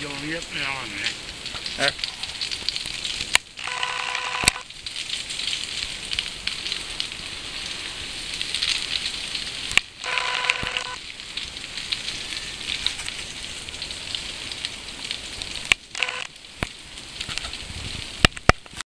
You'll get me on there.